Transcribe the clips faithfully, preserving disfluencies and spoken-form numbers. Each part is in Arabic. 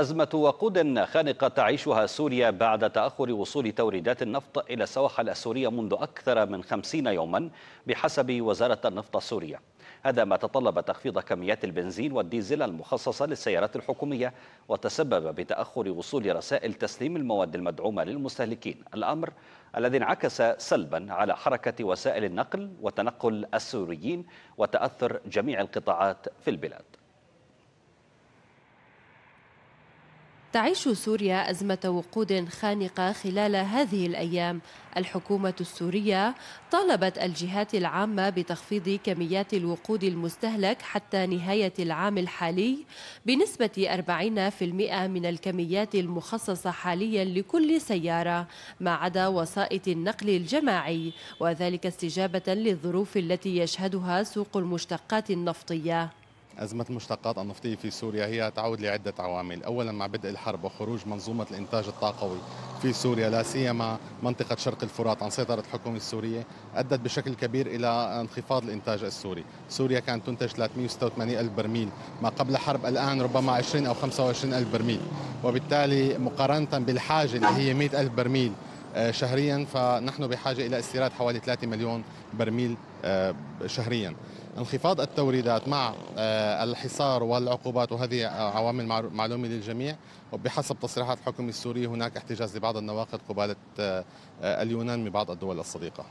أزمة وقود خانقة تعيشها سوريا بعد تأخر وصول توريدات النفط إلى السواحل السورية منذ أكثر من خمسين يوما بحسب وزارة النفط السورية. هذا ما تطلب تخفيض كميات البنزين والديزل المخصصة للسيارات الحكومية وتسبب بتأخر وصول رسائل تسليم المواد المدعومة للمستهلكين، الأمر الذي انعكس سلبا على حركة وسائل النقل وتنقل السوريين وتأثر جميع القطاعات في البلاد. تعيش سوريا أزمة وقود خانقة خلال هذه الأيام. الحكومة السورية طالبت الجهات العامة بتخفيض كميات الوقود المستهلك حتى نهاية العام الحالي بنسبة أربعين بالمئة من الكميات المخصصة حاليا لكل سيارة، ما عدا وسائط النقل الجماعي، وذلك استجابة للظروف التي يشهدها سوق المشتقات النفطية. أزمة المشتقات النفطية في سوريا هي تعود لعدة عوامل، أولا مع بدء الحرب وخروج منظومة الإنتاج الطاقوي في سوريا لا سيما منطقة شرق الفرات عن سيطرة الحكومة السورية، أدت بشكل كبير إلى انخفاض الإنتاج السوري. سوريا كانت تنتج ثلاثمئة وستة وثمانين ألف برميل ما قبل الحرب، الآن ربما عشرين أو خمسة وعشرين ألف برميل، وبالتالي مقارنة بالحاجة اللي هي مئة ألف برميل شهريا فنحن بحاجة إلى استيراد حوالي ثلاثة مليون برميل شهريا. انخفاض التوريدات مع الحصار والعقوبات، وهذه عوامل معلومة للجميع، وبحسب تصريحات الحكومة السورية هناك احتجاز لبعض النواقد قبالة اليونان من بعض الدول الصديقة.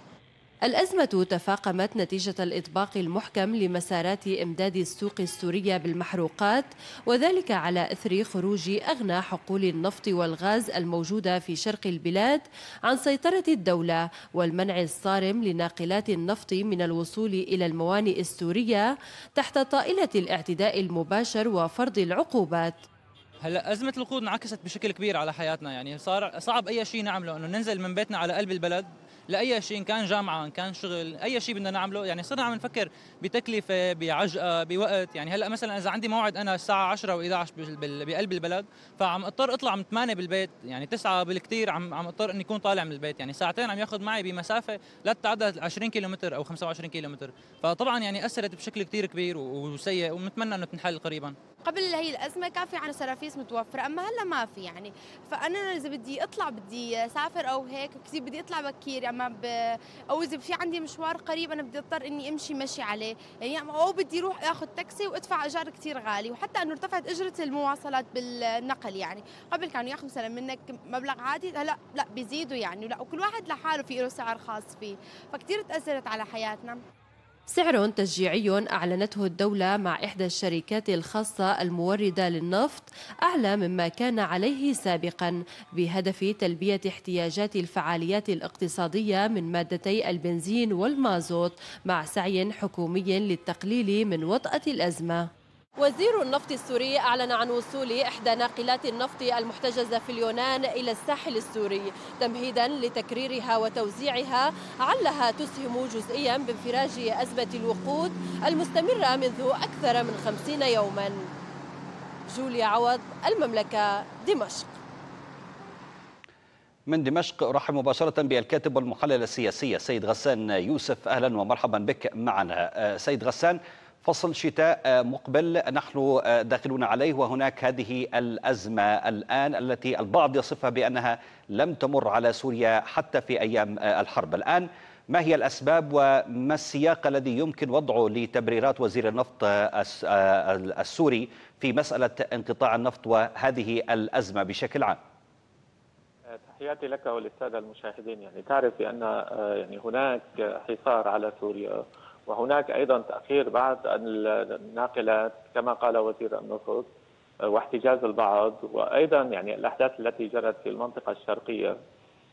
الأزمة تفاقمت نتيجة الإطباق المحكم لمسارات إمداد السوق السورية بالمحروقات، وذلك على إثر خروج أغنى حقول النفط والغاز الموجودة في شرق البلاد عن سيطرة الدولة، والمنع الصارم لناقلات النفط من الوصول إلى الموانئ السورية تحت طائلة الاعتداء المباشر وفرض العقوبات. هلا أزمة الوقود انعكست بشكل كبير على حياتنا، يعني صار صعب أي شيء نعمله، إنه ننزل من بيتنا على قلب البلد لأي شيء، إن كان جامعة إن كان شغل، أي شيء بدنا نعمله، يعني صرنا عم نفكر بتكلفة بعجقة بوقت. يعني هلا مثلا إذا عندي موعد أنا الساعة عشرة وإحدى عشرة بقلب البلد، فعم أضطر أطلع من ثمانية بالبيت، يعني تسعة بالكثير عم عم أضطر إني أكون طالع من البيت، يعني ساعتين عم ياخذ معي بمسافة لا تتعدى عشرين كيلومتر أو خمسة وعشرين كيلومتر، فطبعا يعني أثرت بشكل كثير كبير وسيء، ونتمنى إنه تنحل قريبا. قبل هي الأزمة كان في عنا سرافيس متوفرة، أما هلا ما في، يعني فأنا إذا بدي أطلع بدي أسافر أو هيك كثير بدي أطلع بكير، أما ب... أو إذا في عندي مشوار قريب أنا بدي أضطر إني أمشي مشي عليه، يعني أو بدي أروح أخذ تاكسي وأدفع أجار كثير غالي، وحتى إنه ارتفعت أجرة المواصلات بالنقل، يعني قبل كانوا ياخذوا مثلا منك مبلغ عادي، هلا لا بيزيدوا يعني، لا وكل واحد لحاله في له سعر خاص فيه، فكثير تأثرت على حياتنا. سعر تشجيعي أعلنته الدولة مع إحدى الشركات الخاصة الموردة للنفط أعلى مما كان عليه سابقا، بهدف تلبية احتياجات الفعاليات الاقتصادية من مادتي البنزين والمازوت، مع سعي حكومي للتقليل من وطأة الأزمة. وزير النفط السوري أعلن عن وصول إحدى ناقلات النفط المحتجزة في اليونان إلى الساحل السوري تمهيدا لتكريرها وتوزيعها، علها تسهم جزئيا بانفراج أزمة الوقود المستمرة منذ أكثر من خمسين يوما. جوليا عوض، المملكة، دمشق. من دمشق أرحب مباشرة بالكاتب والمحلل السياسي السيد غسان يوسف، أهلا ومرحبا بك معنا. سيد غسان، فصل شتاء مقبل نحن داخلون عليه، وهناك هذه الأزمة الآن التي البعض يصفها بأنها لم تمر على سوريا حتى في أيام الحرب. الآن ما هي الأسباب وما السياق الذي يمكن وضعه لتبريرات وزير النفط السوري في مسألة انقطاع النفط وهذه الأزمة بشكل عام؟ تحياتي لك وللسادة المشاهدين. يعني تعرف بأن يعني هناك حصار على سوريا، وهناك أيضا تأخير بعض الناقلات كما قال وزير النفط، واحتجاز البعض، وأيضا يعني الأحداث التي جرت في المنطقة الشرقية،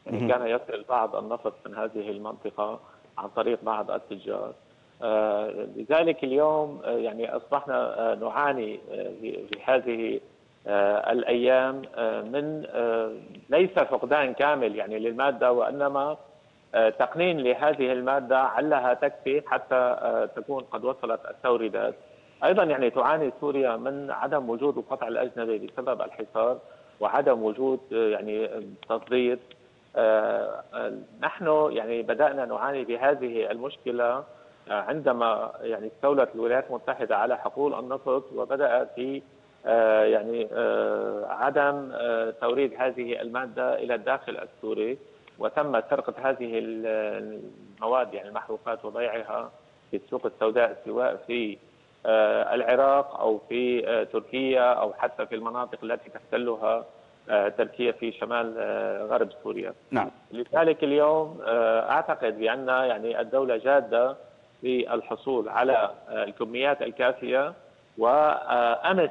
يعني كان يصل بعض النفط من هذه المنطقة عن طريق بعض التجار. لذلك اليوم يعني أصبحنا نعاني في هذه الأيام من ليس فقدان كامل يعني للمادة، وإنما تقنين لهذه المادة علها تكفي حتى تكون قد وصلت التوريدات. أيضا يعني تعاني سوريا من عدم وجود القطع الأجنبي بسبب الحصار، وعدم وجود يعني تصدير. نحن يعني بدأنا نعاني بهذه المشكلة عندما يعني استولت الولايات المتحدة على حقول النفط، وبدأ في يعني عدم توريد هذه المادة إلى الداخل السوري، وتم سرقة هذه المواد يعني المحروقات وبيعها في السوق السوداء سواء في العراق أو في تركيا أو حتى في المناطق التي تحتلها تركيا في شمال غرب سوريا. نعم. لذلك اليوم أعتقد بأن يعني الدولة جادة في الحصول على الكميات الكافية، وأمس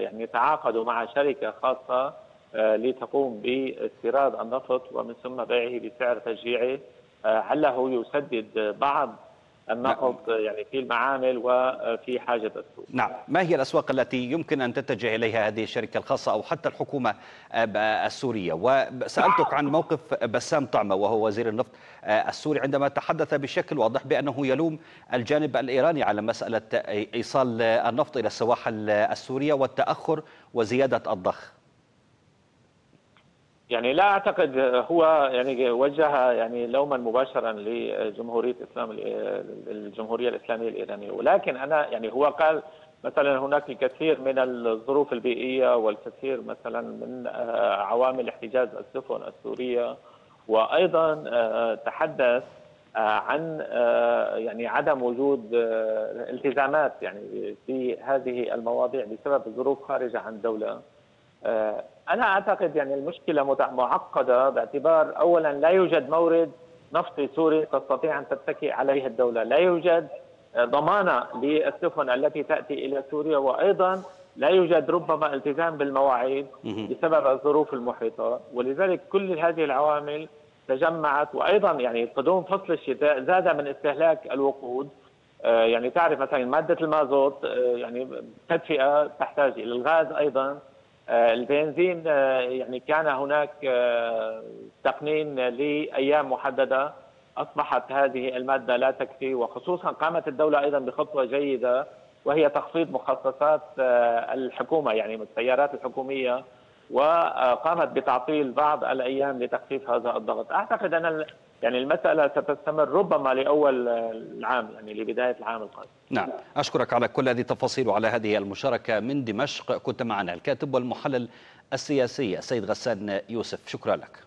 يعني تعاقدوا مع شركة خاصة لتقوم باستيراد النفط ومن ثم بيعه بسعر تشجيعي، علّه يسدد بعض النقص يعني في المعامل وفي حاجة السوق. نعم، ما هي الأسواق التي يمكن أن تتجه إليها هذه الشركة الخاصة أو حتى الحكومة السورية؟ وسألتك عن موقف بسام طعمة وهو وزير النفط السوري عندما تحدث بشكل واضح بأنه يلوم الجانب الإيراني على مسألة إيصال النفط إلى السواحل السورية والتأخر وزيادة الضخ. يعني لا أعتقد هو يعني وجه يعني لوما مباشرا لجمهورية إسلام الجمهورية الإسلامية الإيرانية، ولكن أنا يعني هو قال مثلا هناك الكثير من الظروف البيئية والكثير مثلا من عوامل احتجاز السفن السورية، وأيضا تحدث عن يعني عدم وجود التزامات يعني في هذه المواضيع بسبب ظروف خارجة عن الدولة. أنا أعتقد يعني المشكلة معقدة باعتبار أولا لا يوجد مورد نفطي سوري تستطيع أن تتكئ عليه الدولة، لا يوجد ضمانة للسفن التي تأتي إلى سوريا، وأيضا لا يوجد ربما التزام بالمواعيد بسبب الظروف المحيطة، ولذلك كل هذه العوامل تجمعت. وأيضا يعني قدوم فصل الشتاء زاد من استهلاك الوقود، يعني تعرف مثلا مادة المازوت يعني تدفئة تحتاج إلى الغاز، أيضا البنزين يعني كان هناك تقنين لأيام محددة، أصبحت هذه المادة لا تكفي، وخصوصا قامت الدولة أيضا بخطوة جيدة وهي تخفيض مخصصات الحكومة يعني السيارات الحكومية، وقامت بتعطيل بعض الأيام لتخفيف هذا الضغط. أعتقد أن يعني المسألة ستستمر ربما لأول العام يعني لبداية العام القادم. نعم، أشكرك على كل هذه التفاصيل وعلى هذه المشاركة من دمشق. كنت معنا الكاتب والمحلل السياسي السيد غسان يوسف، شكرا لك.